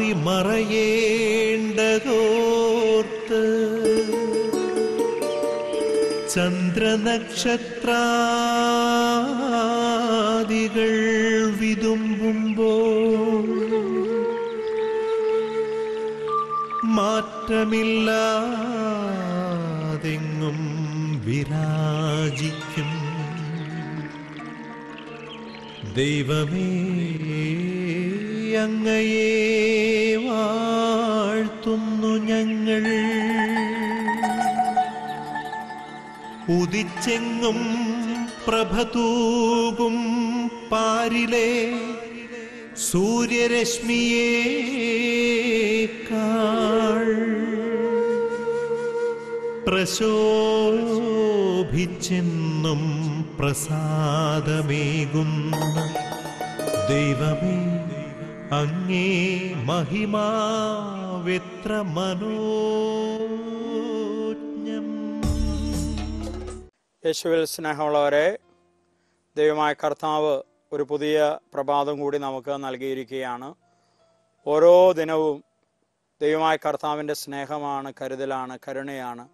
மாறி மறையேண்டகோர்த்து சந்திர நட்சத்திராதிகள் விதும்பும்போல் மாற்றமில்லாதெங்கும் விராஜிக்கும் தெய்வமே അങ്ങയെ വാഴ്ത്തുന്നു ഞങ്ങൾ. ഉദിച്ചെങ്ങും പ്രഭതൂകും പാരിലെ സൂര്യരശ്മിയേക്കാൾ പ്രശോഭിച്ചെന്നും പ്രസാദമേകുന്ന ദൈവമേ അങ്ങേ മഹിമാവെത്ര മനോജ്ഞം. യേശുവിൽ സ്നേഹമുള്ളവരെ, ദൈവമായ കർത്താവ് ഒരു പുതിയ പ്രഭാതം കൂടി നമുക്ക് നൽകിയിരിക്കുകയാണ്. ഓരോ ദിനവും ദൈവമായ കർത്താവിൻ്റെ സ്നേഹമാണ്, കരുതലാണ്, കരുണയാണ്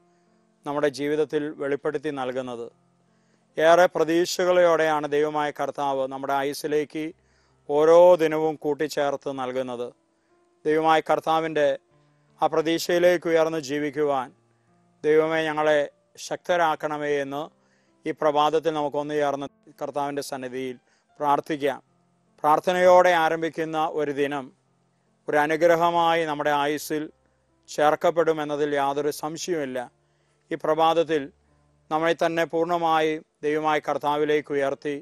നമ്മുടെ ജീവിതത്തിൽ വെളിപ്പെടുത്തി നൽകുന്നത്. ഏറെ പ്രതീക്ഷകളോടെയാണ് ദൈവമായ കർത്താവ് നമ്മുടെ ആയുസ്സിലേക്ക് ഓരോ ദിനവും കൂട്ടിച്ചേർത്ത് നൽകുന്നത്. ദൈവമായ കർത്താവിൻ്റെ ആ പ്രതീക്ഷയിലേക്ക് ഉയർന്ന് ജീവിക്കുവാൻ ദൈവമേ ഞങ്ങളെ ശക്തരാക്കണമേ എന്ന് ഈ പ്രഭാതത്തിൽ നമുക്കൊന്ന് ചേർന്ന് കർത്താവിൻ്റെ സന്നിധിയിൽ പ്രാർത്ഥിക്കാം. പ്രാർത്ഥനയോടെ ആരംഭിക്കുന്ന ഒരു ദിനം ഒരു അനുഗ്രഹമായി നമ്മുടെ ആയുസ്സിൽ ചേർക്കപ്പെടുമെന്നതിൽ യാതൊരു സംശയവുമില്ല. ഈ പ്രഭാതത്തിൽ നമ്മളെ തന്നെ പൂർണ്ണമായി ദൈവമായ കർത്താവിലേക്ക് ഉയർത്തി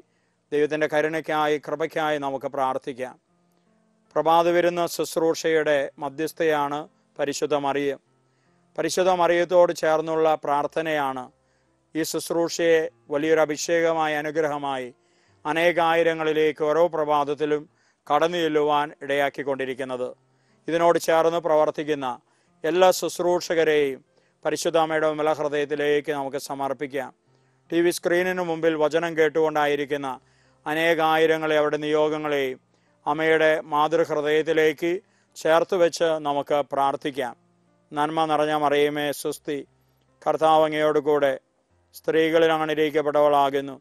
ദൈവത്തിൻ്റെ കരുണയ്ക്കായി, കൃപയ്ക്കായി നമുക്ക് പ്രാർത്ഥിക്കാം. പ്രഭാത വിരുന്ന ശുശ്രൂഷയുടെ മധ്യസ്ഥയാണ് പരിശുദ്ധ മറിയം. പരിശുദ്ധ മറിയത്തോട് ചേർന്നുള്ള പ്രാർത്ഥനയാണ് ഈ ശുശ്രൂഷയെ വലിയൊരു അഭിഷേകമായി, അനുഗ്രഹമായി അനേകായിരങ്ങളിലേക്ക് ഓരോ പ്രഭാതത്തിലും കടന്നു ചെല്ലുവാൻ ഇടയാക്കിക്കൊണ്ടിരിക്കുന്നത്. ഇതിനോട് ചേർന്ന് പ്രവർത്തിക്കുന്ന എല്ലാ ശുശ്രൂഷകരെയും പരിശുദ്ധ അമ്മയുടെ വിമലഹൃദയത്തിലേക്ക് നമുക്ക് സമർപ്പിക്കാം. ടി വി സ്ക്രീനിന് മുമ്പിൽ വചനം കേട്ടുകൊണ്ടായിരിക്കുന്ന അനേകായിരങ്ങളെ, അവരുടെ നിയോഗങ്ങളെയും അമ്മയുടെ മാതൃഹൃദയത്തിലേക്ക് ചേർത്ത് വെച്ച് നമുക്ക് പ്രാർത്ഥിക്കാം. നന്മ നിറഞ്ഞ മറിയമേ സ്വസ്തി, കർത്താവ് അങ്ങയോട് കൂടെ, സ്ത്രീകളിൽ അനുഗ്രഹിക്കപ്പെട്ടവളാകുന്നു,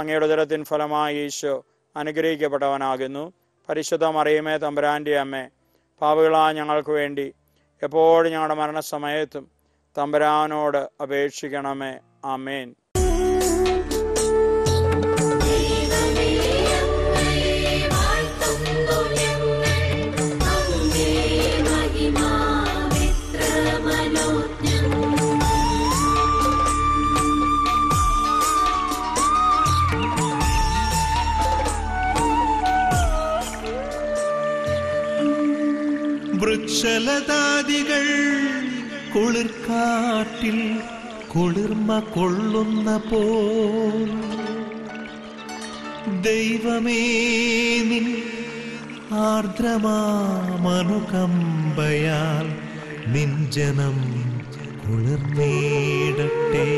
അങ്ങയുടെ ഉദരത്തിൻ ഫലമായി ഈശോ അനുഗ്രഹിക്കപ്പെട്ടവനാകുന്നു. പരിശുദ്ധ മറിയമേ തമ്പുരാൻ്റെ അമ്മേ, പാപികളായ ഞങ്ങൾക്ക് വേണ്ടി എപ്പോഴും ഞങ്ങളുടെ മരണസമയത്തും തമ്പുരാനോട് അപേക്ഷിക്കണമേ. ആമേൻ. വൃക്ഷലതാദികൾ കുളിർക്കാട്ടിൽ കുളിർമ കൊള്ളുന്ന പോൽ ദൈവമേ നിൻ ആർദ്രമാമനുകമ്പയാൽ നിൻ ജനം കുളിർന്നേടട്ടെ.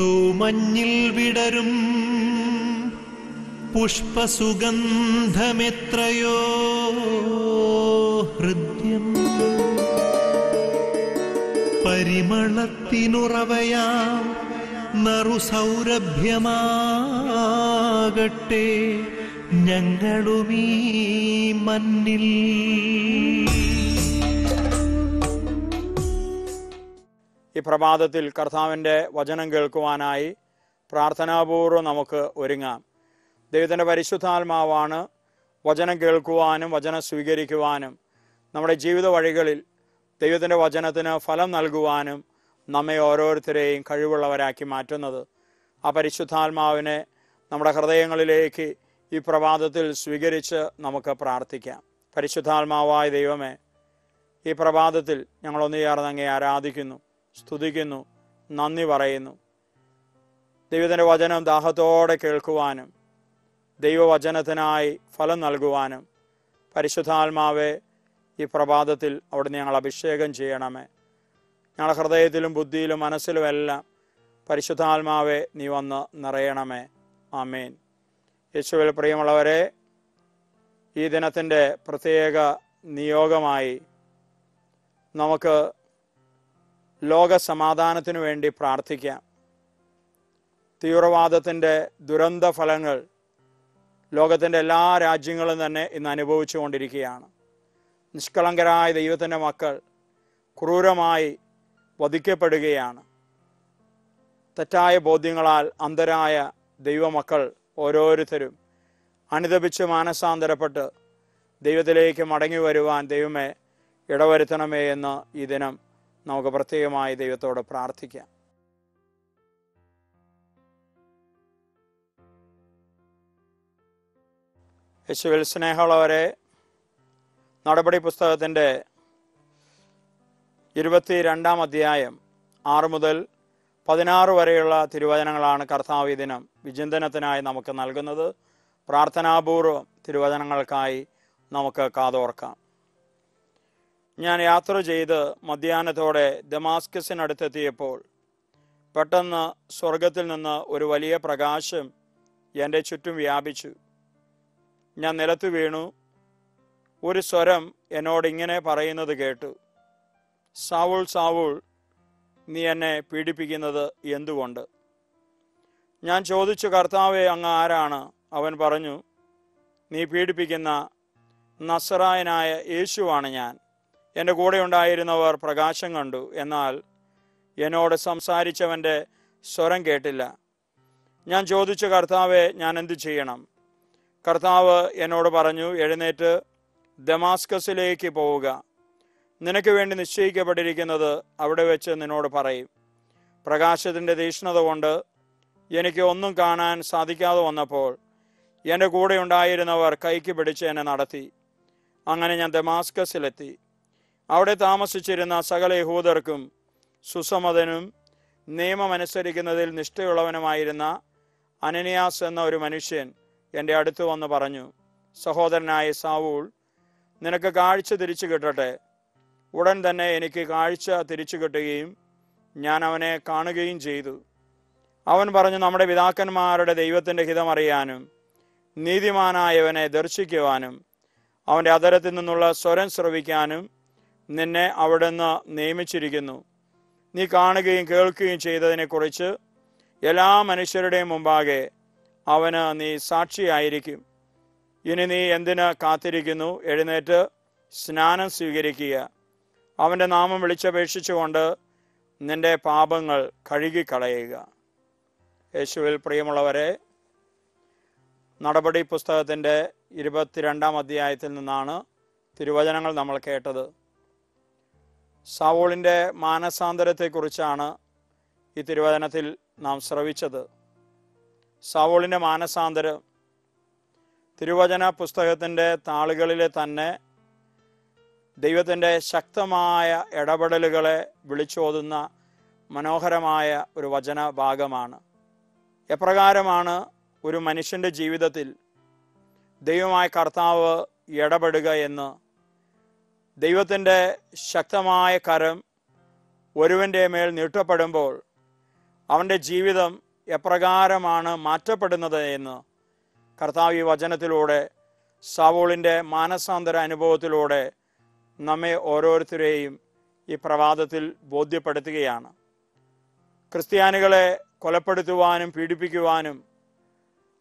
തൂമഞ്ഞിൽ വിടരും പുഷ്പസുഗന്ധമെത്രയോ ഹൃദ്യം, പരിമളത്തിനുറവയാം നറുസൗരഭ്യമാകട്ടെ ഞങ്ങളുമീ മണ്ണിൽ. ഈ പ്രഭാതത്തിൽ കർത്താവിൻ്റെ വചനം കേൾക്കുവാനായി പ്രാർത്ഥനാപൂർവ്വം നമുക്ക് ഒരുങ്ങാം. ദൈവത്തിൻ്റെ പരിശുദ്ധാത്മാവാണ് വചനം കേൾക്കുവാനും വചനം സ്വീകരിക്കുവാനും നമ്മുടെ ജീവിത വഴികളിൽ ദൈവത്തിൻ്റെ വചനത്തിന് ഫലം നൽകുവാനും നമ്മെ ഓരോരുത്തരെയും കഴിവുള്ളവരാക്കി മാറ്റുന്നത്. ആ പരിശുദ്ധാത്മാവിനെ നമ്മുടെ ഹൃദയങ്ങളിലേക്ക് ഈ പ്രഭാതത്തിൽ സ്വീകരിച്ച് നമുക്ക് പ്രാർത്ഥിക്കാം. പരിശുദ്ധാത്മാവായ ദൈവമേ, ഈ പ്രഭാതത്തിൽ ഞങ്ങളൊന്നു ചേർന്ന് അങ്ങയെ ആരാധിക്കുന്നു, സ്തുതിക്കുന്നു, നന്ദി പറയുന്നു. ദൈവത്തിൻ്റെ വചനം ദാഹത്തോടെ കേൾക്കുവാനും ദൈവവചനത്തിനായി ഫലം നൽകുവാനും പരിശുദ്ധാത്മാവെ ഈ പ്രഭാതത്തിൽ അവിടുന്ന് ഞങ്ങൾ അഭിഷേകം ചെയ്യണമേ. ഞങ്ങളുടെ ഹൃദയത്തിലും ബുദ്ധിയിലും മനസ്സിലുമെല്ലാം പരിശുദ്ധാത്മാവെ നീ വന്ന് നിറയണമേ. ആമേൻ. യേശുവിൽ പ്രിയമുള്ളവരെ, ഈ ദിനത്തിൻ്റെ പ്രത്യേക നിയോഗമായി നമുക്ക് ലോകസമാധാനത്തിനു വേണ്ടി പ്രാർത്ഥിക്കാം. തീവ്രവാദത്തിൻ്റെ ദുരന്ത ഫലങ്ങൾ ലോകത്തിൻ്റെ എല്ലാ രാജ്യങ്ങളും തന്നെ ഇന്ന് അനുഭവിച്ചു കൊണ്ടിരിക്കുകയാണ്. നിഷ്കളങ്കരായ ദൈവത്തിൻ്റെ മക്കൾ ക്രൂരമായി വധിക്കപ്പെടുകയാണ്. തെറ്റായ ബോധ്യങ്ങളാൽ അന്ധരായ ദൈവമക്കൾ ഓരോരുത്തരും അനുതപിച്ച് മാനസാന്തരപ്പെട്ട് ദൈവത്തിലേക്ക് മടങ്ങി വരുവാൻ ദൈവമേ ഇടവരുത്തണമേ എന്ന് ഈ ദിനം നമുക്ക് പ്രത്യേകമായി ദൈവത്തോട് പ്രാർത്ഥിക്കാം. യേശുവിൽ സ്നേഹമുള്ളവരെ, നടപടി പുസ്തകത്തിൻ്റെ 22-ാം അധ്യായം 6 മുതൽ 16 വരെയുള്ള തിരുവചനങ്ങളാണ് കർത്താവ് ഈ ദിനം വിചിന്തനത്തിനായി നമുക്ക് നൽകുന്നത്. പ്രാർത്ഥനാപൂർവം തിരുവചനങ്ങൾക്കായി നമുക്ക് കാതോർക്കാം. ഞാൻ യാത്ര ചെയ്ത് മധ്യാഹ്നത്തോടെ ദമാസ്കസിനടുത്തെത്തിയപ്പോൾ പെട്ടെന്ന് സ്വർഗത്തിൽ നിന്ന് ഒരു വലിയ പ്രകാശം എൻ്റെ ചുറ്റും വ്യാപിച്ചു. ഞാൻ നിലത്ത് വീണു. ഒരു സ്വരം എന്നോടിങ്ങനെ പറയുന്നത് കേട്ടു, "സാവൂൾ, സാവൂൾ, നീ എന്നെ പീഡിപ്പിക്കുന്നത് എന്തുകൊണ്ട്?" ഞാൻ ചോദിച്ചു, "കർത്താവേ, അങ്ങ് ആരാണ്?" അവൻ പറഞ്ഞു, "നീ പീഡിപ്പിക്കുന്ന നസറായനായ യേശുവാണ് ഞാൻ. എൻ്റെ കൂടെ ഉണ്ടായിരുന്നവർ പ്രകാശം കണ്ടു, എന്നാൽ എന്നോട് സംസാരിച്ചവൻ്റെ സ്വരം കേട്ടില്ല." ഞാൻ ചോദിച്ചു, "കർത്താവെ, ഞാൻ എന്തു ചെയ്യണം?" കർത്താവ് എന്നോട് പറഞ്ഞു, "എഴുന്നേറ്റ് ദമാസ്കസിലേക്ക് പോവുക. നിനക്ക് വേണ്ടി നിശ്ചയിക്കപ്പെട്ടിരിക്കുന്നത് അവിടെ വെച്ച് നിന്നോട് പറയും." പ്രകാശത്തിൻ്റെ തീക്ഷ്ണത കൊണ്ട് എനിക്ക് ഒന്നും കാണാൻ സാധിക്കാതെ വന്നപ്പോൾ എൻ്റെ കൂടെ ഉണ്ടായിരുന്നവർ കൈക്ക് പിടിച്ച് എന്നെ നടത്തി. അങ്ങനെ ഞാൻ ദമാസ്കസിലെത്തി. അവിടെ താമസിച്ചിരുന്ന സകല യഹൂദർക്കും സുസമ്മതനും നിയമമനുസരിക്കുന്നതിൽ നിഷ്ഠയുള്ളവനുമായിരുന്ന അനനിയാസ് എന്ന ഒരു മനുഷ്യൻ എൻ്റെ അടുത്ത് വന്ന് പറഞ്ഞു, "സഹോദരനായ സാവൂൾ, നിനക്ക് കാഴ്ച തിരിച്ചു കിട്ടട്ടെ." ഉടൻ തന്നെ എനിക്ക് കാഴ്ച തിരിച്ചു കിട്ടുകയും ഞാൻ അവനെ കാണുകയും ചെയ്തു. അവൻ പറഞ്ഞു, "നമ്മുടെ പിതാക്കന്മാരുടെ ദൈവത്തിൻ്റെ ഹിതമറിയാനും നീതിമാനായവനെ ദർശിക്കുവാനും അവൻ്റെ അധരത്തിൽ നിന്നുള്ള സ്വരം ശ്രവിക്കാനും നിന്നെ അവിടുന്ന് നിയമിച്ചിരിക്കുന്നു. നീ കാണുകയും കേൾക്കുകയും ചെയ്തതിനെക്കുറിച്ച് എല്ലാ മനുഷ്യരുടെയും മുമ്പാകെ അവന് നീ സാക്ഷിയായിരിക്കും. ഇനി നീ എന്തിന് കാത്തിരിക്കുന്നു? എഴുന്നേറ്റ് സ്നാനം സ്വീകരിക്കുക. അവൻ്റെ നാമം വിളിച്ചപേക്ഷിച്ചുകൊണ്ട് നിൻ്റെ പാപങ്ങൾ കഴുകിക്കളയുക." യേശുവിൽ പ്രിയമുള്ളവരെ, നടപടി പുസ്തകത്തിൻ്റെ 22-ാം അധ്യായത്തിൽ നിന്നാണ് തിരുവചനങ്ങൾ നമ്മൾ കേട്ടത്. സാവൂളിൻ്റെ മാനസാന്തരത്തെക്കുറിച്ചാണ് ഈ തിരുവചനത്തിൽ നാം ശ്രവിച്ചത്. സാവൂളിൻ്റെ മാനസാന്തരം തിരുവചന പുസ്തകത്തിൻ്റെ താളുകളിലെ തന്നെ ദൈവത്തിൻ്റെ ശക്തമായ ഇടപെടലുകളെ വിളിച്ചോതുന്ന മനോഹരമായ ഒരു വചന ഭാഗമാണ്. എപ്രകാരമാണ് ഒരു മനുഷ്യൻ്റെ ജീവിതത്തിൽ ദൈവമായ കർത്താവ് ഇടപെടുക എന്ന്? ദൈവത്തിൻ്റെ ശക്തമായ കരം ഒരുവൻ്റെ മേൽ നീട്ടപ്പെടുമ്പോൾ അവൻ്റെ ജീവിതം എപ്രകാരമാണ് മാറ്റപ്പെടുന്നത് എന്ന് കർത്താവ് ഈ വചനത്തിലൂടെ സാവൂളിൻ്റെ മാനസാന്തര അനുഭവത്തിലൂടെ നമ്മെ ഓരോരുത്തരെയും ഈ പ്രഭാതത്തിൽ ബോധ്യപ്പെടുത്തുകയാണ്. ക്രിസ്ത്യാനികളെ കൊലപ്പെടുത്തുവാനും പീഡിപ്പിക്കുവാനും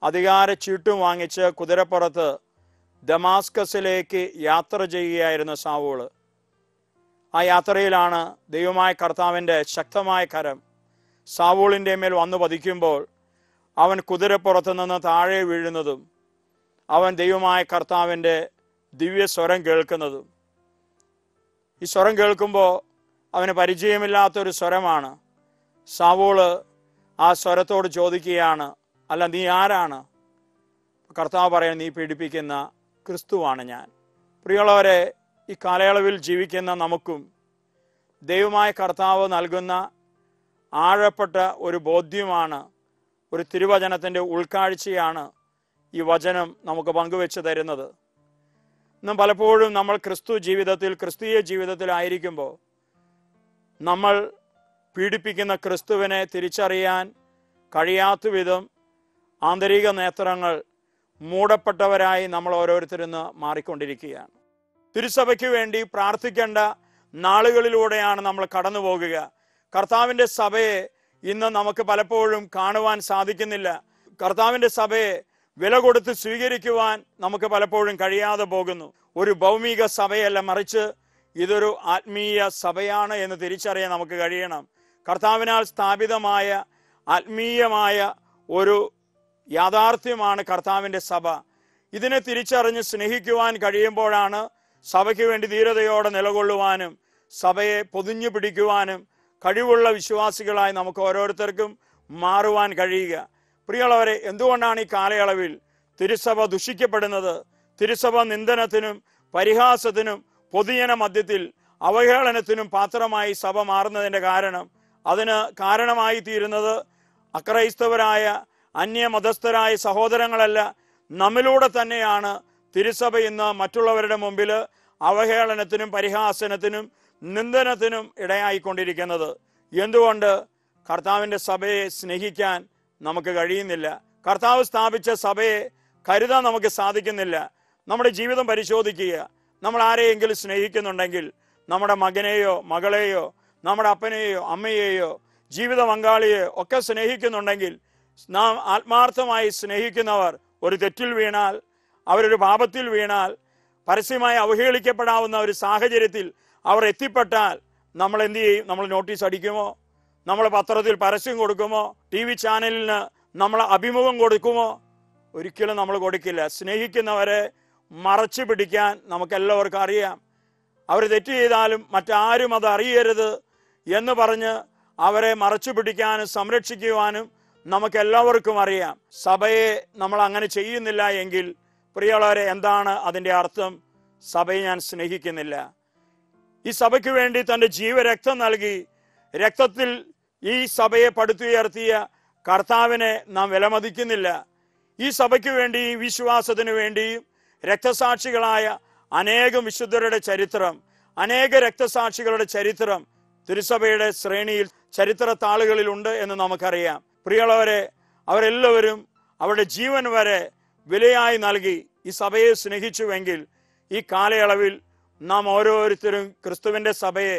അധികാര ചീട്ടും വാങ്ങിച്ച് കുതിരപ്പുറത്ത് ദമാസ്കസിലേക്ക് യാത്ര ചെയ്യുകയായിരുന്നു സാവൂള്. ആ യാത്രയിലാണ് ദൈവമായ കർത്താവിൻ്റെ ശക്തമായ കരം സാവൂളിൻ്റെ മേൽ വന്നു പതിക്കുമ്പോൾ അവൻ കുതിരപ്പുറത്ത് നിന്ന് താഴെ വീഴുന്നതും അവൻ ദൈവമായ കർത്താവിൻ്റെ ദിവ്യ സ്വരം കേൾക്കുന്നതും. ഈ സ്വരം കേൾക്കുമ്പോൾ അവന് പരിചയമില്ലാത്തൊരു സ്വരമാണ്. സാവൂള് ആ സ്വരത്തോട് ചോദിക്കുകയാണ്, "അല്ല, നീ ആരാണ്?" കർത്താവ് പറയാൻ, "നീ പീഡിപ്പിക്കുന്ന ക്രിസ്തുവാണ് ഞാൻ." പ്രിയമുള്ളവരെ, ഈ കാലയളവിൽ ജീവിക്കുന്ന നമുക്കും ദൈവമായ കർത്താവ് നൽകുന്ന ആഴപ്പെട്ട ഒരു ബോധ്യമാണ്, ഒരു തിരുവചനത്തിൻ്റെ ഉൾക്കാഴ്ചയാണ് ഈ വചനം നമുക്ക് പങ്കുവെച്ച് തരുന്നത്. ഇന്നും പലപ്പോഴും നമ്മൾ ക്രിസ്തീയ ജീവിതത്തിലായിരിക്കുമ്പോൾ നമ്മൾ പീഡിപ്പിക്കുന്ന ക്രിസ്തുവിനെ തിരിച്ചറിയാൻ കഴിയാത്ത വിധം ആന്തരിക നേത്രങ്ങൾ മൂടപ്പെട്ടവരായി നമ്മൾ ഓരോരുത്തരിന്ന് മാറിക്കൊണ്ടിരിക്കുകയാണ്. തിരുസഭയ്ക്ക് വേണ്ടി പ്രാർത്ഥിക്കേണ്ട നാളുകളിലൂടെയാണ് നമ്മൾ കടന്നു പോകുക. കർത്താവിൻ്റെ സഭയെ ഇന്ന് നമുക്ക് പലപ്പോഴും കാണുവാൻ സാധിക്കുന്നില്ല. കർത്താവിൻ്റെ സഭയെ വില കൊടുത്ത് സ്വീകരിക്കുവാൻ നമുക്ക് പലപ്പോഴും കഴിയാതെ പോകുന്നു. ഒരു ഭൗമിക സഭയല്ല, മറിച്ച് ഇതൊരു ആത്മീയ സഭയാണ് എന്ന് തിരിച്ചറിയാൻ നമുക്ക് കഴിയണം. കർത്താവിനാൽ സ്ഥാപിതമായ ആത്മീയമായ ഒരു യാഥാർത്ഥ്യമാണ് കർത്താവിൻ്റെ സഭ. ഇതിനെ തിരിച്ചറിഞ്ഞ് സ്നേഹിക്കുവാൻ കഴിയുമ്പോഴാണ് സഭയ്ക്ക് വേണ്ടി ധീരതയോടെ നിലകൊള്ളുവാനും സഭയെ പൊതിഞ്ഞു പിടിക്കുവാനും കഴിവുള്ള വിശ്വാസികളായി നമുക്ക് ഓരോരുത്തർക്കും മാറുവാൻ കഴിയുക. പ്രിയമുള്ളവരെ, എന്തുകൊണ്ടാണ് ഈ കാലയളവിൽ തിരുസഭ ദുഷിക്കപ്പെടുന്നത്? തിരുസഭ നിന്ദനത്തിനും പരിഹാസത്തിനും പൊതുജന മധ്യത്തിൽ അവഹേളനത്തിനും പാത്രമായി സഭ മാറുന്നതിൻ്റെ കാരണം, അതിന് കാരണമായി തീരുന്നത് അക്രൈസ്തവരായ അന്യമതസ്ഥരായ സഹോദരങ്ങളല്ല, നമ്മിലൂടെ തന്നെയാണ് തിരുസഭ ഇന്ന് മറ്റുള്ളവരുടെ മുമ്പിൽ അവഹേളനത്തിനും പരിഹാസനത്തിനും നിന്ദനത്തിനും ഇടയായിക്കൊണ്ടിരിക്കുന്നത്. എന്തുകൊണ്ട് കർത്താവിൻ്റെ സഭയെ സ്നേഹിക്കാൻ നമുക്ക് കഴിയുന്നില്ല? കർത്താവ് സ്ഥാപിച്ച സഭയെ കരുതാൻ നമുക്ക് സാധിക്കുന്നില്ല. നമ്മുടെ ജീവിതം പരിശോധിക്കുക. നമ്മൾ ആരെയെങ്കിലും സ്നേഹിക്കുന്നുണ്ടെങ്കിൽ നമ്മുടെ മകനെയോ മകളെയോ നമ്മുടെ അപ്പനെയോ അമ്മയെയോ ജീവിത പങ്കാളിയെയോ ഒക്കെ സ്നേഹിക്കുന്നുണ്ടെങ്കിൽ, നാം ആത്മാർത്ഥമായി സ്നേഹിക്കുന്നവർ ഒരു തെറ്റിൽ വീണാൽ, അവരൊരു പാപത്തിൽ വീണാൽ, പരസ്യമായി അവഹേളിക്കപ്പെടാവുന്ന ഒരു സാഹചര്യത്തിൽ അവർ എത്തിപ്പെട്ടാൽ നമ്മൾ എന്ത് ചെയ്യും? നമ്മൾ നോട്ടീസ് അടിക്കുമോ? നമ്മൾ പത്രത്തിൽ പരസ്യം കൊടുക്കുമോ? ടി വി ചാനലിന് നമ്മൾ അഭിമുഖം കൊടുക്കുമോ? ഒരിക്കലും നമ്മൾ കൊടുക്കില്ല. സ്നേഹിക്കുന്നവരെ മറച്ചു പിടിക്കാൻ നമുക്കെല്ലാവർക്കും അറിയാം. അവർ തെറ്റ് ചെയ്താലും മറ്റാരും അത് അറിയരുത് എന്ന് പറഞ്ഞ് അവരെ മറച്ചു പിടിക്കാനും സംരക്ഷിക്കുവാനും നമുക്കെല്ലാവർക്കും അറിയാം. സഭയെ നമ്മൾ അങ്ങനെ ചെയ്യുന്നില്ല എങ്കിൽ, പ്രിയമുള്ളവരെ, എന്താണ് അതിൻ്റെ അർത്ഥം? സഭയെ ഞാൻ സ്നേഹിക്കുന്നില്ല. ഈ സഭയ്ക്ക് വേണ്ടി തൻ്റെ ജീവരക്തം നൽകി, രക്തത്തിൽ ഈ സഭയെ പടുത്തുയർത്തിയ കർത്താവിനെ നാം വിലമതിക്കുന്നില്ല. ഈ സഭയ്ക്ക് വേണ്ടി, വിശ്വാസത്തിന് വേണ്ടിയും രക്തസാക്ഷികളായ അനേകം വിശുദ്ധരുടെ ചരിത്രം, അനേക രക്തസാക്ഷികളുടെ ചരിത്രം തിരുസഭയുടെ ശ്രേണിയിൽ ചരിത്ര താളുകളിലുണ്ട് എന്ന് നമുക്കറിയാം. പ്രിയമുള്ളവരെ, അവരെല്ലാവരും അവരുടെ ജീവൻ വരെ വിലയായി നൽകി ഈ സഭയെ സ്നേഹിച്ചുവെങ്കിൽ, ഈ കാലയളവിൽ നാം ഓരോരുത്തരും ക്രിസ്തുവിൻ്റെ സഭയെ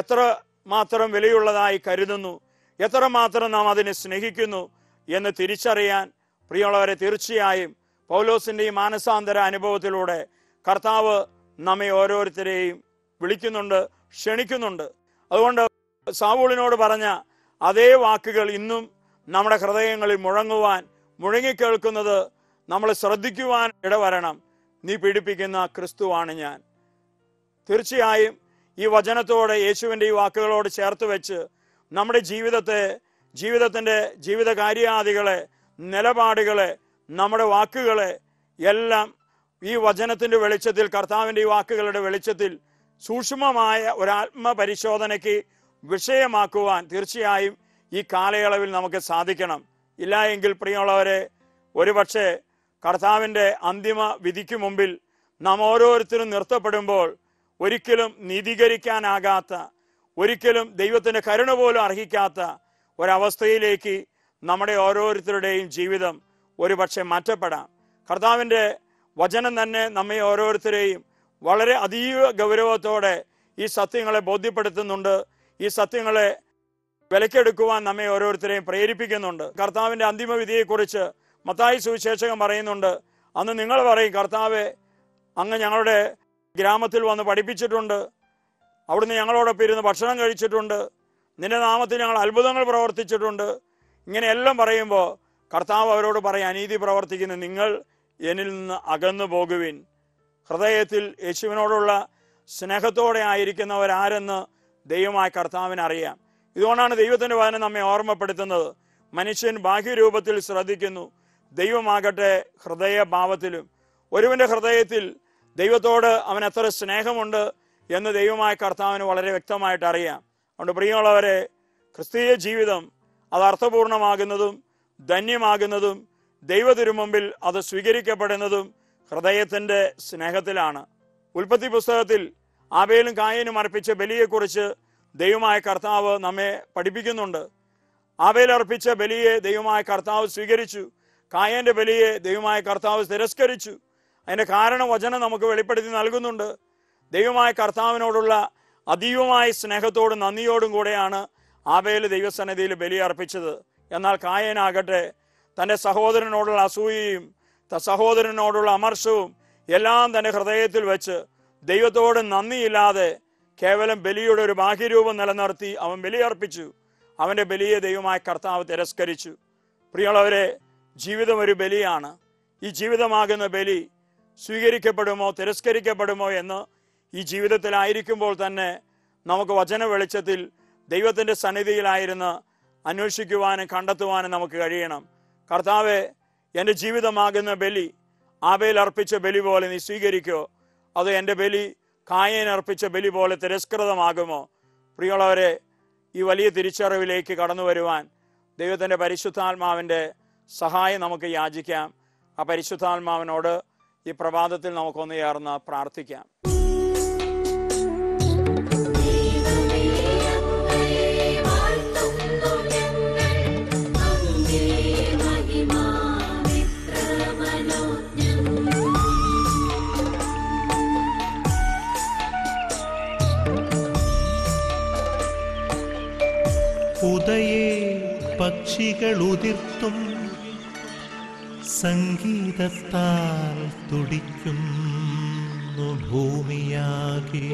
എത്ര മാത്രം വിലയുള്ളതായി കരുതുന്നു, എത്ര മാത്രം നാം അതിനെ സ്നേഹിക്കുന്നു എന്ന് തിരിച്ചറിയാൻ, പ്രിയമുള്ളവരെ, തീർച്ചയായും പൗലോസിൻ്റെ ഈ മാനസാന്തര അനുഭവത്തിലൂടെ കർത്താവ് നമ്മെ ഓരോരുത്തരെയും വിളിക്കുന്നുണ്ട്, ക്ഷണിക്കുന്നുണ്ട്. അതുകൊണ്ട് സാവൂളിനോട് പറഞ്ഞ അതേ വാക്കുകൾ ഇന്നും നമ്മുടെ ഹൃദയങ്ങളിൽ മുഴങ്ങിക്കേൾക്കുന്നത് നമ്മൾ ശ്രദ്ധിക്കുവാൻ ഇടവരണം. നീ പീഡിപ്പിക്കുന്ന ക്രിസ്തുവാണ് ഞാൻ. തീർച്ചയായും ഈ വചനത്തോടെ, യേശുവിൻ്റെ ഈ വാക്കുകളോട് ചേർത്ത് വെച്ച് നമ്മുടെ ജീവിതത്തിൻ്റെ ജീവിതകാര്യാദികളെ, നിലപാടുകളെ, നമ്മുടെ വാക്കുകളെ എല്ലാം ഈ വചനത്തിൻ്റെ വെളിച്ചത്തിൽ, കർത്താവിൻ്റെ ഈ വാക്കുകളുടെ വെളിച്ചത്തിൽ സൂക്ഷ്മമായ ഒരാത്മപരിശോധനയ്ക്ക് വിഷയമാക്കുവാൻ തീർച്ചയായും ഈ കാലയളവിൽ നമുക്ക് സാധിക്കണം. ഇല്ല എങ്കിൽ, പ്രിയമുള്ളവരെ, ഒരുപക്ഷെ കർത്താവിൻ്റെ അന്തിമ വിധിക്ക് മുമ്പിൽ നാം ഓരോരുത്തരും നിർത്തപ്പെടുമ്പോൾ ഒരിക്കലും നീതീകരിക്കാനാകാത്ത, ഒരിക്കലും ദൈവത്തിൻ്റെ കരുണ പോലും അർഹിക്കാത്ത ഒരവസ്ഥയിലേക്ക് നമ്മുടെ ഓരോരുത്തരുടെയും ജീവിതം ഒരുപക്ഷെ മാറ്റപ്പെടാം. കർത്താവിൻ്റെ വചനം തന്നെ നമ്മെ ഓരോരുത്തരെയും വളരെ അതീവ ഗൗരവത്തോടെ ഈ സത്യങ്ങളെ ബോധ്യപ്പെടുത്തുന്നുണ്ട്. ഈ സത്യങ്ങളെ വിലക്കെടുക്കുവാൻ നമ്മെ ഓരോരുത്തരെയും പ്രേരിപ്പിക്കുന്നുണ്ട്. കർത്താവിൻ്റെ അന്തിമവിധിയെക്കുറിച്ച് മത്തായി സുവിശേഷകൻ പറയുന്നുണ്ട്, അന്ന് നിങ്ങൾ പറയും, കർത്താവെ, അങ്ങ് ഞങ്ങളുടെ ഗ്രാമത്തിൽ വന്ന് പഠിപ്പിച്ചിട്ടുണ്ട്, അവിടുന്ന് ഞങ്ങളോടൊപ്പം ഇരുന്ന് ഭക്ഷണം കഴിച്ചിട്ടുണ്ട്, നിന്റെ നാമത്തിൽ ഞങ്ങൾ അത്ഭുതങ്ങൾ പ്രവർത്തിച്ചിട്ടുണ്ട്. ഇങ്ങനെയെല്ലാം പറയുമ്പോൾ കർത്താവ് അവരോട് പറയും, അനീതി പ്രവർത്തിക്കുന്ന നിങ്ങൾ എന്നിൽ നിന്ന് അകന്നു പോകുവിൻ. ഹൃദയത്തിൽ യേശുവിനോടുള്ള സ്നേഹത്തോടെ ആയിരിക്കുന്നവരാരെന്ന് ദൈവമായ കർത്താവിന് അറിയാം. ഇതുകൊണ്ടാണ് ദൈവത്തിൻ്റെ വചനം നമ്മെ ഓർമ്മപ്പെടുത്തുന്നത്. മനുഷ്യൻ ബാഹ്യരൂപത്തിൽ ശ്രദ്ധിക്കുന്നു, ദൈവമാകട്ടെ ഹൃദയഭാവത്തിലും. ഒരുവൻ്റെ ഹൃദയത്തിൽ ദൈവത്തോട് അവൻ എത്ര സ്നേഹമുണ്ട് എന്ന് ദൈവമായ കർത്താവിന് വളരെ വ്യക്തമായിട്ട് അറിയാം. അതുകൊണ്ട്, പ്രിയമുള്ളവരെ, ക്രിസ്തീയ ജീവിതം അത് അർത്ഥപൂർണമാകുന്നതും ധന്യമാകുന്നതും ദൈവതിരുമുമ്പിൽ അത് സ്വീകരിക്കപ്പെടുന്നതും ഹൃദയത്തിൻ്റെ സ്നേഹത്തിലാണ്. ഉൽപ്പത്തി പുസ്തകത്തിൽ ആബേലും കായനും അർപ്പിച്ച ബലിയെക്കുറിച്ച് ദൈവമായ കർത്താവ് നമ്മെ പഠിപ്പിക്കുന്നുണ്ട്. ആബേൽ അർപ്പിച്ച ബലിയെ ദൈവമായ കർത്താവ് സ്വീകരിച്ചു. കായന്റെ ബലിയെ ദൈവമായ കർത്താവ് തിരസ്കരിച്ചു. അതിൻ്റെ കാരണം വചനം നമുക്ക് വെളിപ്പെടുത്തി നൽകുന്നുണ്ട്. ദൈവമായ കർത്താവിനോടുള്ള അതീവമായ സ്നേഹത്തോടും നന്ദിയോടും കൂടെയാണ് ആബേൽ ദൈവസന്നിധിയിൽ ബലി അർപ്പിച്ചത്. എന്നാൽ കായനാകട്ടെ തൻ്റെ സഹോദരനോടുള്ള അസൂയയും സഹോദരനോടുള്ള അമർഷവും എല്ലാം തൻ്റെ ഹൃദയത്തിൽ വെച്ച് ദൈവത്തോട് നന്ദിയില്ലാതെ കേവലം ബലിയുടെ ഒരു ബാഹ്യരൂപം നിലനിർത്തി അവൻ ബലിയർപ്പിച്ചു. അവൻ്റെ ബലിയെ ദൈവമായ കർത്താവ് തിരസ്കരിച്ചു. പ്രിയമുള്ളവരെ, ജീവിതം ഒരു ബലിയാണ്. ഈ ജീവിതമാകുന്ന ബലി സ്വീകരിക്കപ്പെടുമോ തിരസ്കരിക്കപ്പെടുമോ എന്ന് ഈ ജീവിതത്തിലായിരിക്കുമ്പോൾ തന്നെ നമുക്ക് വചന വെളിച്ചത്തിൽ ദൈവത്തിൻ്റെ സന്നിധിയിലായിരുന്ന് അന്വേഷിക്കുവാനും കണ്ടെത്തുവാനും നമുക്ക് കഴിയണം. കർത്താവെ, എൻ്റെ ജീവിതമാകുന്ന ബലി ആബേൽ അർപ്പിച്ച ബലി പോലെ നീ സ്വീകരിക്കോ? അത് എൻ്റെ ബലി കായേൻ അർപ്പിച്ച ബലി പോലെ തിരസ്കൃതമാകുമോ? പ്രിയമുള്ളവരെ, ഈ വലിയ തിരിച്ചറിവിലേക്ക് കടന്നു വരുവാൻ ദൈവത്തിൻ്റെ പരിശുദ്ധാത്മാവിൻ്റെ സഹായം നമുക്ക് യാചിക്കാം. ആ പരിശുദ്ധാത്മാവിനോട് ഈ പ്രഭാതത്തിൽ നമുക്കൊന്ന് ചേർന്ന് പ്രാർത്ഥിക്കാം. ഉദയേ പക്ഷികളുതിർത്തും സംഗീതത്താൽ തുടിക്കുന്നു ഭൂമിയാകെ.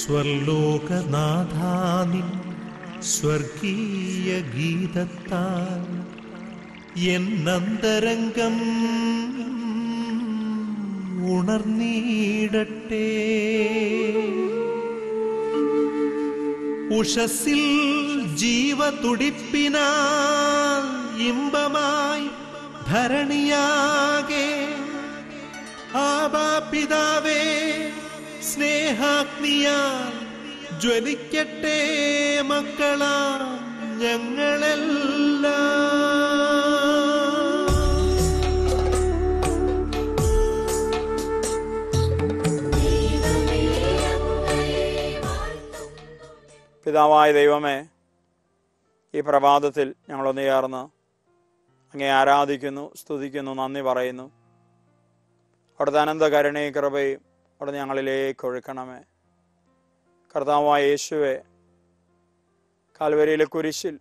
സ്വർലോകനാഥാനിൻ സ്വർഗീയ ഗീതത്താൽ എന്നന്തരംഗം ഉണർന്നീടട്ടെ. ഉഷസ്സിൽ ജീവതുടിപ്പിനാൽ ഇമ്പമായി ധരണിയാകെ. ആബാ പിതാവേ, സ്നേഹാഗ്നിയാൽ ജ്വലിക്കട്ടെ മക്കളാ ഞങ്ങളെല്ലാം. പിതാവായ ദൈവമേ, ഈ പ്രഭാതത്തിൽ ഞങ്ങളൊന്ന് ചേർന്ന് അങ്ങേ ആരാധിക്കുന്നു, സ്തുതിക്കുന്നു, നന്ദി പറയുന്നു. അവിടുത്തെ അനന്ത കരുണയും കൃപയും അവിടുന്ന് ഞങ്ങളിലേക്ക് ഒഴുക്കണമേ. കർത്താവായ യേശുവെ, കാൽവരിയിലെ കുരിശിൽ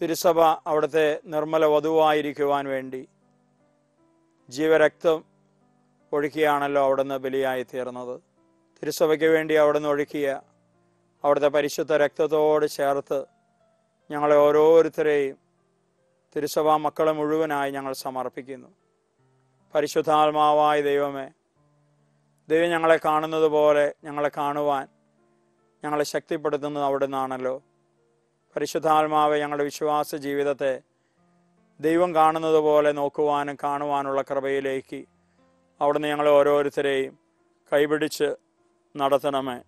തിരുസഭ അവിടുത്തെ നിർമ്മല വധുവായിരിക്കുവാൻ വേണ്ടി ജീവരക്തം ഒഴുക്കിയാണല്ലോ അവിടുന്ന് ബലിയായി തീർന്നത്. തിരുസഭയ്ക്ക് വേണ്ടി അവിടുന്ന് ഒഴുക്കിയ അവിടുത്തെ പരിശുദ്ധ രക്തത്തോട് ചേർത്ത് ഞങ്ങളെ ഓരോരുത്തരെയും തിരുസഭാ മക്കളെ മുഴുവനായി ഞങ്ങൾ സമർപ്പിക്കുന്നു. പരിശുദ്ധാത്മാവായ ദൈവമേ, ദൈവം ഞങ്ങളെ കാണുന്നത് പോലെ ഞങ്ങളെ കാണുവാൻ ഞങ്ങളെ ശക്തിപ്പെടുത്തുന്നത് അവിടുന്നാണല്ലോ. പരിശുദ്ധാത്മാവെ, ഞങ്ങളുടെ വിശ്വാസ ജീവിതത്തെ ദൈവം കാണുന്നത് പോലെ നോക്കുവാനും കാണുവാനുള്ള കൃപയിലേക്ക് അവിടുന്ന് ഞങ്ങളെ ഓരോരുത്തരെയും കൈപിടിച്ച് നടത്തണമേ.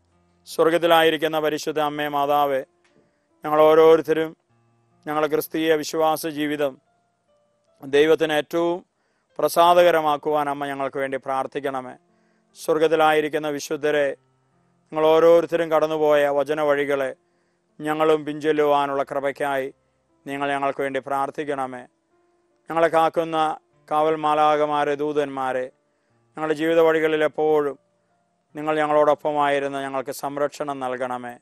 സ്വർഗത്തിലായിരിക്കുന്ന പരിശുദ്ധ അമ്മേ മാതാവേ, ഞങ്ങൾ ഓരോരുത്തരും ഞങ്ങളുടെ ക്രിസ്തീയ വിശ്വാസ ജീവിതം ദൈവത്തിന് ഏറ്റവും പ്രസാദകരമാക്കുവാൻ അമ്മ ഞങ്ങൾക്ക് വേണ്ടി പ്രാർത്ഥിക്കണമേ. സ്വർഗത്തിലായിരിക്കുന്ന വിശുദ്ധരെ, നിങ്ങൾ ഓരോരുത്തരും കടന്നുപോയ വചന വഴികളെ ഞങ്ങളും പിൻചൊല്ലുവാനുള്ള കൃപയ്ക്കായി നിങ്ങൾ ഞങ്ങൾക്ക് വേണ്ടി പ്രാർത്ഥിക്കണമേ. ഞങ്ങളെ കാക്കുന്ന കാവൽ മാലാകമാരെ, ദൂതന്മാരെ, ഞങ്ങളുടെ ജീവിത വഴികളിൽ എപ്പോഴും നിങ്ങൾ ഞങ്ങളോടൊപ്പമായിരുന്ന് ഞങ്ങൾക്ക് സംരക്ഷണം നൽകണമേ.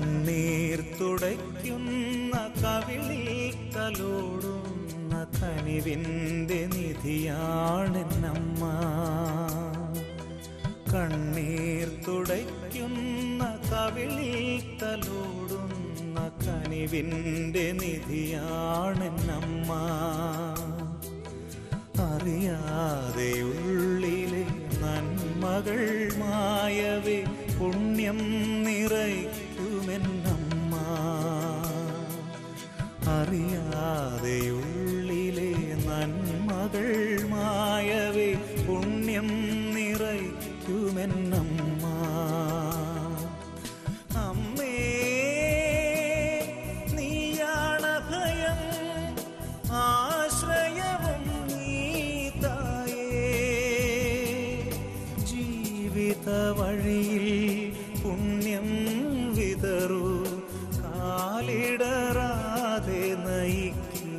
കണ്ണീർ തുടയ്ക്കുന്ന കവിളിൽ കലോടുന്ന കനിവിൻ്റെ നിധിയാണെന്നമ്മ. കണ്ണീർ തുടയ്ക്കുന്ന കവിളിൽ കലോടുന്ന കനിവിൻ്റെ നിധിയാണെന്നമ്മ. അറിയാതെ ഉള്ളിലെ നന്മകൾ മായവേ പുണ്യം നിറയ്ക്കുമെന്നമ്മ. അറിയാതെ ഉള്ളിലെ നന്മകൾ മായവേ പുണ്യം നിറയ്ക്കുമെന്നമ്മ. അമ്മേ നീയാണഭയം ആശ്രയവും നീ തായേ. ജീവിത വഴിയിൽ പുണ്യം വിതറൂ, കാലിടറാതെ നയിക്കൂ.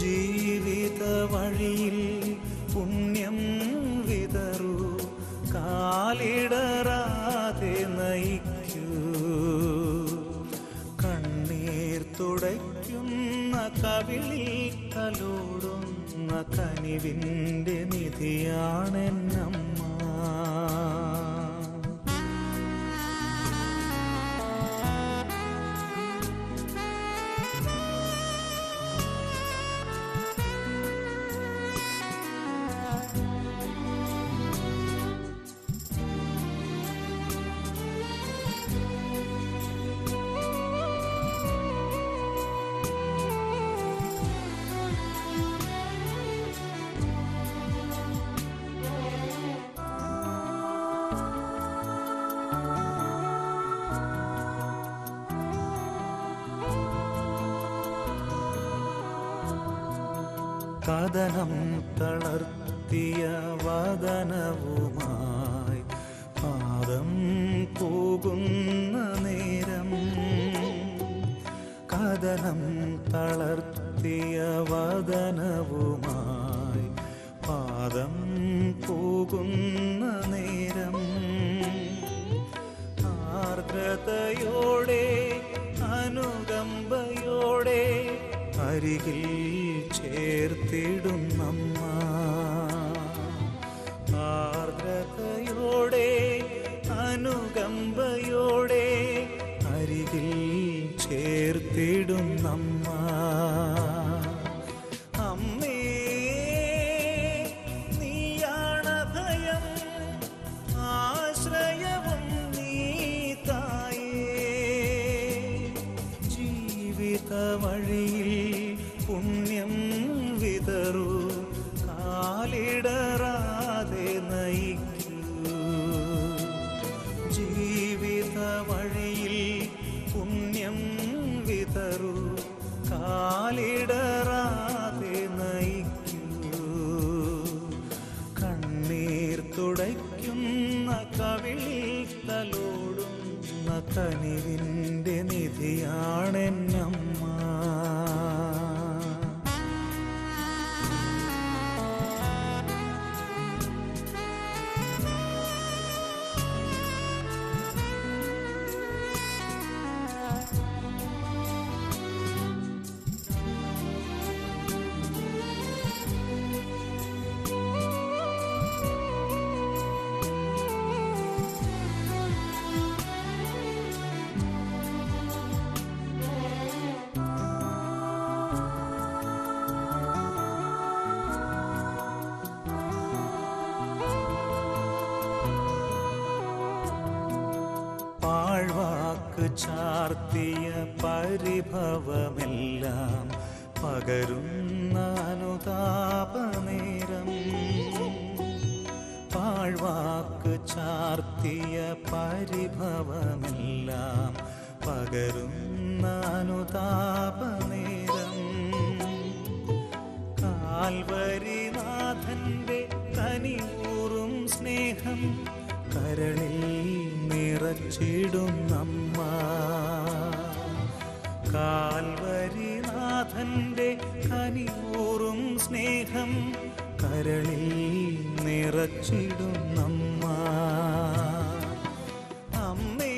ജീവിത വഴിയിൽ പുണ്യം വിതറൂ, കാലിടറാതെ നയിക്കൂ. കണ്ണീർ തുടയ്ക്കുന്ന കവിളിൽ കലോടുന്ന കനിവിൻ്റെ നിധിയാണെന്നമ്മ. കഥനം തളർത്തിയ വദനവുമായി പാദം പോകുന്ന നേരം, കഥനം തളർത്തിയ വദനവുമായി പാദം പോകുന്ന നേരം, ആർദ്രതയോടെ അനുകമ്പയോടെ അരികിൽ ചേർത്തിടുന്നമ്മ. ആർദ്രതയോടെ അനുകമ്പയോടെ അരികിൽ ചേർത്തിടുന്നമ്മ. അമ്മേ നീയാണഭയം ആശ്രയവും നീ തായേ. ജീവിത വഴിയിൽ പുണ്യം വിതറൂ, കാലിടറാതെ നയിക്കൂ. ജീവിത വഴിയിൽ പുണ്യം വിതറൂ, കാലിടറാതെ നയിക്കൂ. കണ്ണീർ തുടയ്ക്കുന്ന കവിളിൽ കലോടുന്ന കനിവിൻ്റെ നിധിയാണെന്നമ്മ. വാക്ക് ചാർത്തിയ പരിഭവമെല്ലാം പകരുന്ന അനുതാപനേരം, പാഴ്വാക്ക് ചാർത്തിയ പരിഭവമെല്ലാം പകരുന്ന അനുതാപനേരം, കാൽവരിനാഥൻ്റെ കനിയൂറും സ്നേഹം കരളിൽ നിറച്ചിടുന്നമ്മ. കാൽവരിനാഥൻ്റെ കനിയൂറും സ്നേഹം കരളിൽ നിറച്ചിടുന്നമ്മ. അമ്മേ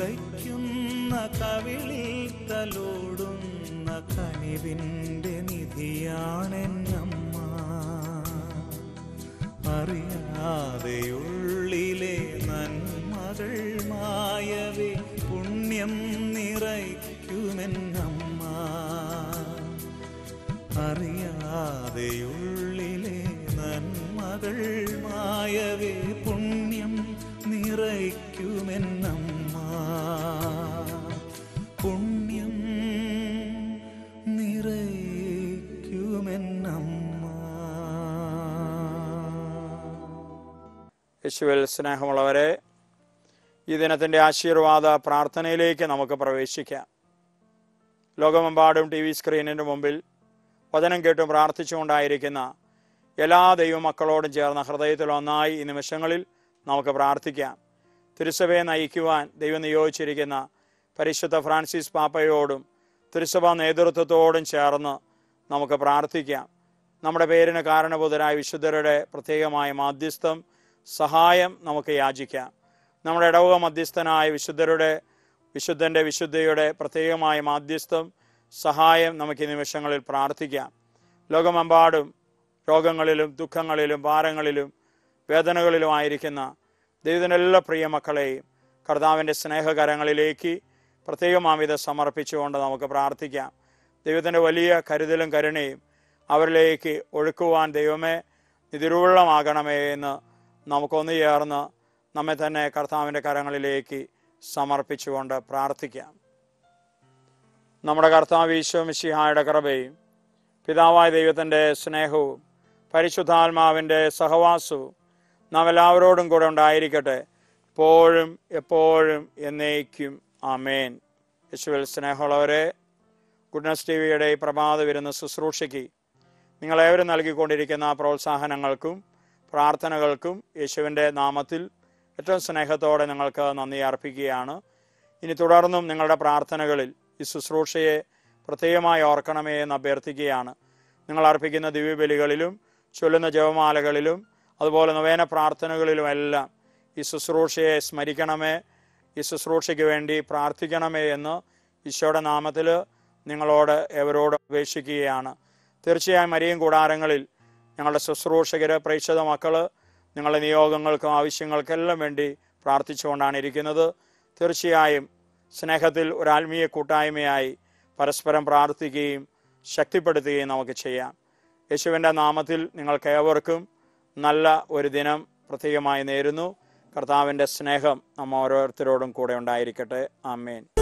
ഉടയ്ക്കുന്ന കവിളിൽ തലോടുന്ന കനിവിൻ്റെ നിധിയാണെന്നമ്മ. അറിയാതെയുള്ളിലെ നന്മകൾ മായവേ പുണ്യം നിറയ്ക്കുമെന്നമ്മ. അറിയാതെയുള്ളിലെ നന്മകൾ മായവേ പുണ്യം നിറയ്ക്കുമെന്നമ്മ. പുണ്യം നിറയ്ക്കുമെന്നമ്മ. യേശുവിൽ സ്നേഹമുള്ളവരെ, ഈ ദിനത്തിൻ്റെ ആശീർവാദ പ്രാർത്ഥനയിലേക്ക് നമുക്ക് പ്രവേശിക്കാം. ലോകമെമ്പാടും ടി വി സ്ക്രീനിൻ്റെ മുമ്പിൽ വചനം കേട്ടും പ്രാർത്ഥിച്ചുകൊണ്ടായിരിക്കുന്ന എല്ലാ ദൈവമക്കളോടും ചേർന്ന ഹൃദയത്തിൽ ഒന്നായി ഈ നിമിഷങ്ങളിൽ നമുക്ക് പ്രാർത്ഥിക്കാം. തിരുസഭയെ നയിക്കുവാൻ ദൈവം നിയോഗിച്ചിരിക്കുന്ന പരിശുദ്ധ ഫ്രാൻസിസ് പാപ്പയോടും തിരുസഭാ നേതൃത്വത്തോടും ചേർന്ന് നമുക്ക് പ്രാർത്ഥിക്കാം. നമ്മുടെ പേരിന് കാരണഭൂതരായ വിശുദ്ധരുടെ പ്രത്യേകമായ മാധ്യസ്ഥം സഹായം നമുക്ക് യാചിക്കാം. നമ്മുടെ ഇടവക മധ്യസ്ഥനായ വിശുദ്ധൻ്റെ വിശുദ്ധയുടെ പ്രത്യേകമായ മാധ്യസ്ഥം സഹായം നമുക്ക് ഈ നിമിഷങ്ങളിൽ പ്രാർത്ഥിക്കാം. ലോകമെമ്പാടും രോഗങ്ങളിലും ദുഃഖങ്ങളിലും ഭാരങ്ങളിലും വേദനകളിലുമായിരിക്കുന്ന ദൈവത്തിൻ്റെ എല്ലാ പ്രിയ മക്കളെയും കർത്താവിൻ്റെ സ്നേഹകരങ്ങളിലേക്ക് പ്രത്യേകമാവിധ സമർപ്പിച്ചുകൊണ്ട് നമുക്ക് പ്രാർത്ഥിക്കാം. ദൈവത്തിൻ്റെ വലിയ കരുതലും കരുണയും അവരിലേക്ക് ഒഴുക്കുവാൻ ദൈവമേ നിതിരുവള്ളമാകണമേ എന്ന് നമുക്കൊന്നു ചേർന്ന് നമ്മെ തന്നെ കർത്താവിൻ്റെ കരങ്ങളിലേക്ക് സമർപ്പിച്ചുകൊണ്ട് പ്രാർത്ഥിക്കാം. നമ്മുടെ കർത്താവ് ഈശോ മിശിഹായുടെ കൃപയും പിതാവായ ദൈവത്തിൻ്റെ സ്നേഹവും പരിശുദ്ധാത്മാവിൻ്റെ സഹവാസവും നാം എല്ലാവരോടും കൂടെ ഉണ്ടായിരിക്കട്ടെ, ഇപ്പോഴും എപ്പോഴും എന്നേക്കും. ആമേൻ. യേശുവിൽ സ്നേഹമുള്ളവരെ, ഗുഡ്നസ് ടി വിയുടെ പ്രഭാത വിരുന്ന ശുശ്രൂഷയ്ക്ക് നിങ്ങളേവരും നൽകിക്കൊണ്ടിരിക്കുന്ന പ്രോത്സാഹനങ്ങൾക്കും പ്രാർത്ഥനകൾക്കും യേശുവിൻ്റെ നാമത്തിൽ ഏറ്റവും സ്നേഹത്തോടെ നിങ്ങൾക്ക് നന്ദി അർപ്പിക്കുകയാണ്. ഇനി തുടർന്നും നിങ്ങളുടെ പ്രാർത്ഥനകളിൽ ഈ ശുശ്രൂഷയെ പ്രത്യേകമായി ഓർക്കണമേ എന്ന് അഭ്യർത്ഥിക്കുകയാണ്. നിങ്ങൾ അർപ്പിക്കുന്ന ദിവ്യബലികളിലും ചൊല്ലുന്ന ജപമാലകളിലും അതുപോലെ നൊവേന പ്രാർത്ഥനകളിലുമെല്ലാം ഈ ശുശ്രൂഷയെ സ്മരിക്കണമേ, ഈ ശുശ്രൂഷയ്ക്ക് വേണ്ടി പ്രാർത്ഥിക്കണമേ എന്ന് ഈശോയുടെ നാമത്തിൽ നിങ്ങളോട് എവരോട് അപേക്ഷിക്കുകയാണ്. തീർച്ചയായും മരിയൻ കൂടാരങ്ങളിൽ ഞങ്ങളുടെ ശുശ്രൂഷകർ, പ്രേക്ഷിത മക്കൾ നിങ്ങളുടെ നിയോഗങ്ങൾക്കും ആവശ്യങ്ങൾക്കെല്ലാം വേണ്ടി പ്രാർത്ഥിച്ചുകൊണ്ടാണ് ഇരിക്കുന്നത്. തീർച്ചയായും സ്നേഹത്തിൽ ഒരാത്മീയ കൂട്ടായ്മയായി പരസ്പരം പ്രാർത്ഥിക്കുകയും ശക്തിപ്പെടുത്തുകയും നമുക്ക് ചെയ്യാം. യേശുവിൻ്റെ നാമത്തിൽ നിങ്ങൾക്കേവർക്കും നല്ല ഒരു ദിനം പ്രത്യേകമായി നേരുന്നു. കർത്താവിൻ്റെ സ്നേഹം നമ്മ ഓരോരുത്തരോടും കൂടെ ഉണ്ടായിരിക്കട്ടെ. ആമേൻ.